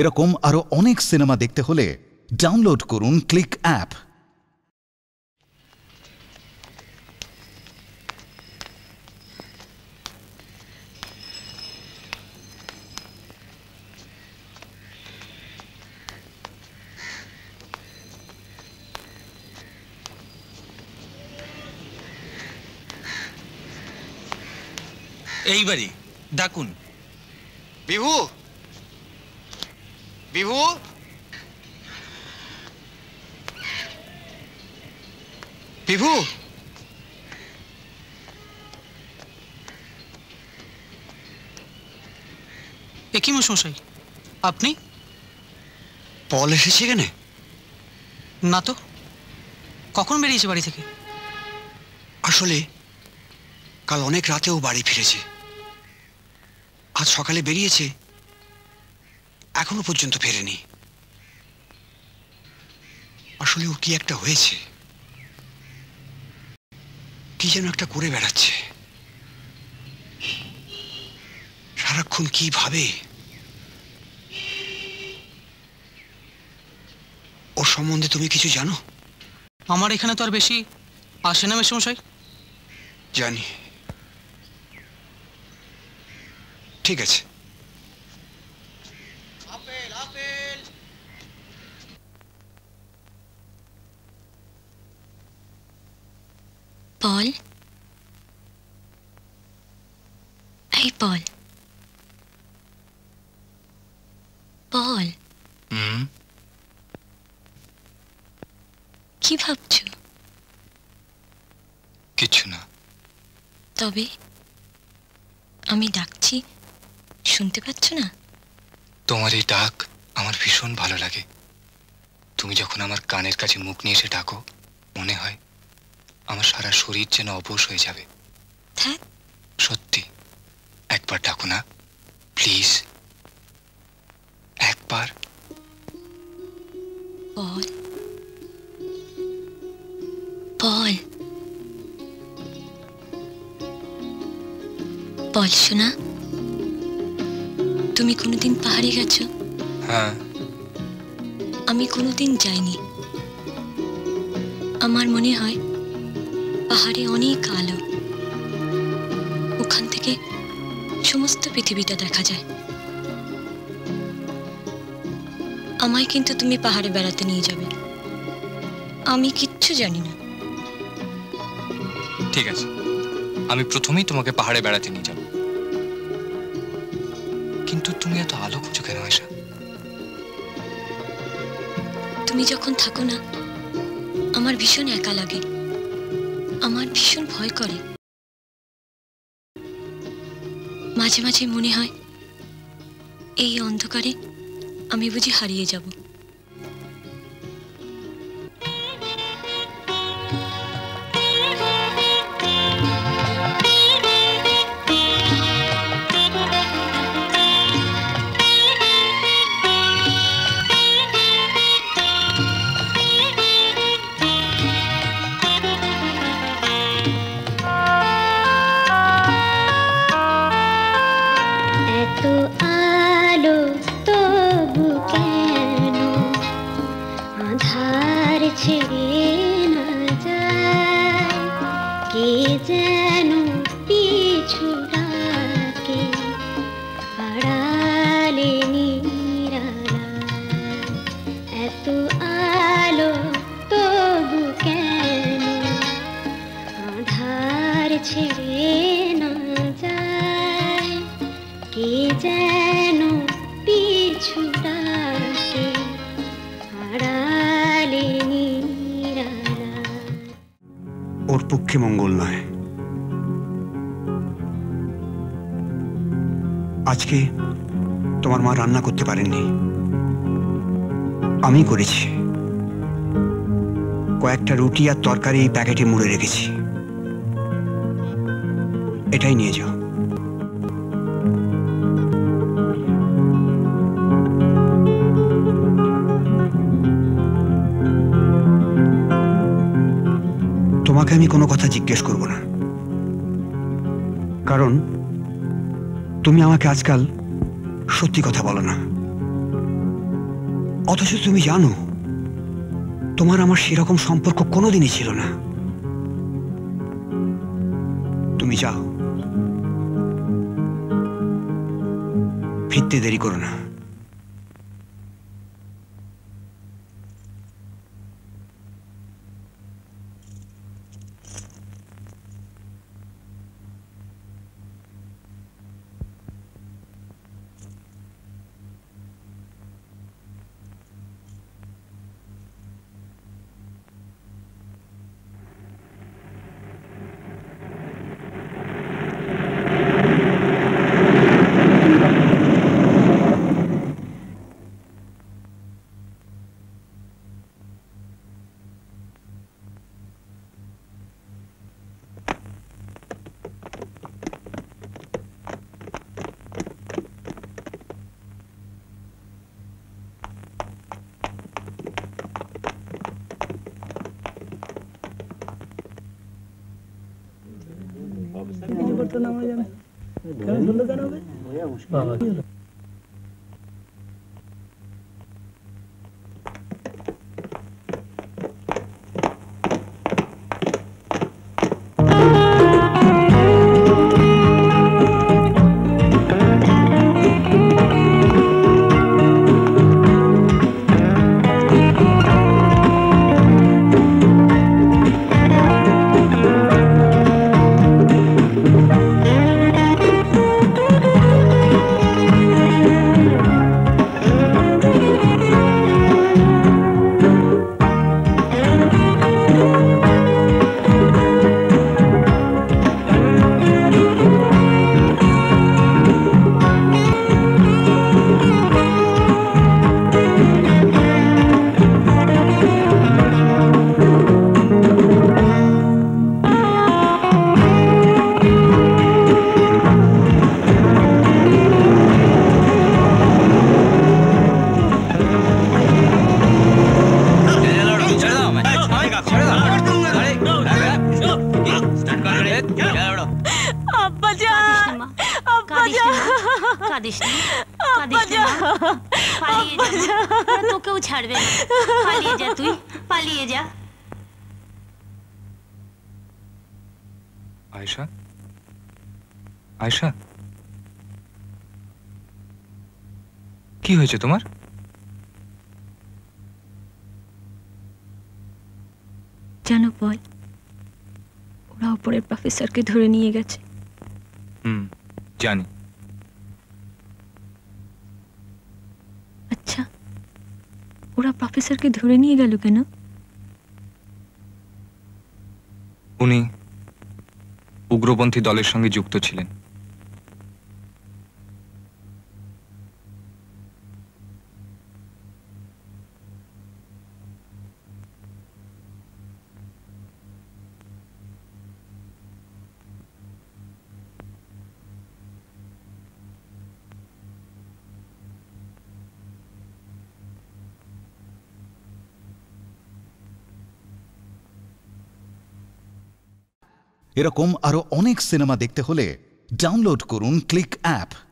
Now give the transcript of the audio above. এরকম আরো অনেক সিনেমা দেখতে হলে ডাউনলোড করুন ক্লিক অ্যাপ। এইবারই ডাকুন বিভু বিভু বিভু একই মশাই আপনি পল এসেছে এখানে? না তো, কখন বেরিয়েছে বাড়ি থেকে? আসলে কাল অনেক রাতেও বাড়ি ফিরেছে, আজ সকালে বেরিয়েছে, এখনো পর্যন্ত ফেরেনি। আসলে ওর কি একটা হয়েছে, কি যেন একটা করে বেড়াচ্ছে সারাক্ষণ, কি ভাবে। ওর সম্বন্ধে তুমি কিছু জানো? আমার এখানে তো আর বেশি আসে না মেশামশাই। জানি, ঠিক আছে। পল, এই পল, পল, কি ভাবছো? কিছু না। তবে আমি ডাকছি, শুনতে পাচ্ছ না? তোমার এই ডাক আমার ভীষণ ভালো লাগে। তুমি যখন আমার কানের কাছে মুখ নিয়ে এসে ডাকো, মনে হয় আমার সারা শরীর যেন অবশ হয়ে যাবে। সত্যি একবার ডাকো না প্লিজ, একবার। পল, পল, পল শোনা, তুমি কোনোদিন পাহাড়ে গেছো? হ্যাঁ। আমি কোনোদিন যাইনি। আমার মনে হয় পাহাড়ে অনেক আলো, ওখান থেকে সমস্ত পৃথিবীটা দেখা যায়। আমায় কিন্তু তুমি পাহাড়ে বেড়াতে নিয়ে যাবে, আমি কিচ্ছু জানি না। ঠিক আছে, আমি প্রথমেই তোমাকে পাহাড়ে বেড়াতে নিয়ে যাব। কিন্তু তুমি এত আলো খুঁজো কেন আশা? তুমি যখন থাকো না আমার ভীষণ একা লাগে, আমার ভীষণ ভয় করে। মাঝে মাঝে মনে হয় এই অন্ধকারে আমি বুঝি হারিয়ে যাব। পক্ষে মঙ্গল নয়। আজকে তোমার মা রান্না করতে পারেননি, আমি করেছি। কয়েকটা রুটি আর তরকারি এই প্যাকেটে মুড়ে রেখেছি, এটাই নিয়ে যাও। আমি কোনো কথা জিজ্ঞেস করব না, কারণ তুমি আমাকে আজকাল সত্যি কথা বলো না। অথচ তুমি জানো তোমার আমার সেরকম সম্পর্ক কোনোদিনই ছিল না। তুমি যাও, ফিরতে দেরি করো না। Bye. আয়শা, কি হয়েছে তোমার? জানো বল, ওরা উপরের প্রফেসরকে ধরে নিয়ে গেছে। জানি। আচ্ছা, ওরা প্রফেসরকে ধরে নিয়ে গেল কেন? উনি উগ্রপন্থী দলের সঙ্গে যুক্ত ছিলেন। এরকম আরো অনেক সিনেমা দেখতে হলে ডাউনলোড করুন ক্লিক অ্যাপ।